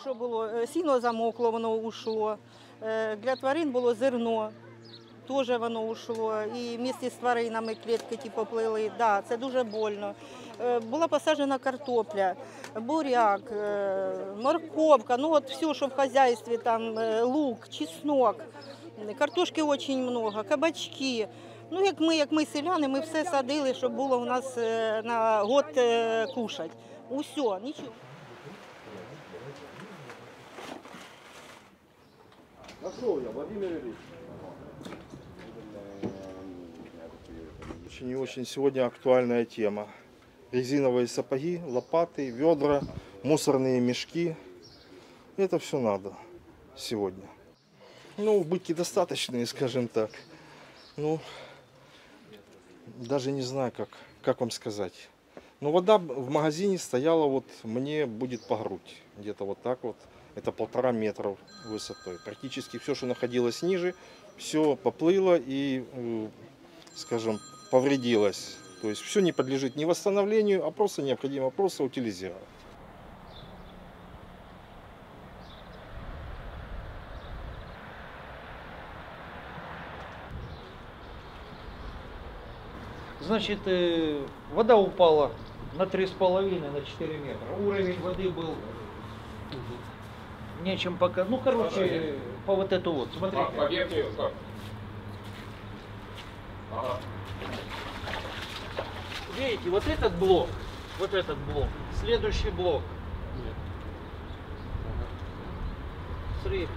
Що було? Сіно замокло, воно ушло. Для тварин було зерно, теж воно ушло. І вместе з тваринами клітки ті поплили. Да, це дуже больно. Була посаджена картопля, буряк, морковка, ну от все, що в хазяйстві, там лук, чеснок. Картошки дуже багато, кабачки. Ну, як ми селяни, ми все садили, щоб було у нас на год кушати. Усе, нічого. Нашел я, Владимир Ильич. Очень и очень сегодня актуальная тема. Резиновые сапоги, лопаты, ведра, мусорные мешки. Это все надо сегодня. Ну, убытки достаточные, скажем так. Ну, даже не знаю, как вам сказать. Но вода в магазине стояла, вот мне будет по грудь. Где-то вот так вот. Это 1,5 метра высотой. Практически все, что находилось ниже, все поплыло и, скажем, повредилось. То есть все не подлежит ни восстановлению, а просто необходимо просто утилизировать. Значит, вода упала на 3,5, на 4 метра. Уровень воды был... Нечем пока. Ну, короче, по вот эту вот. Смотрите. По верхней, как? Ага. Видите, вот этот блок, следующий блок. Нет.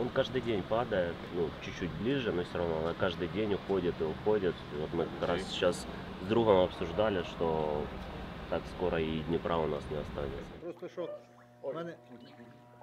Он каждый день падает, ну, чуть-чуть ближе, но все равно она каждый день уходит и уходит. И вот мы как раз сейчас с другом обсуждали, что так скоро и Днепра у нас не останется. Просто шок.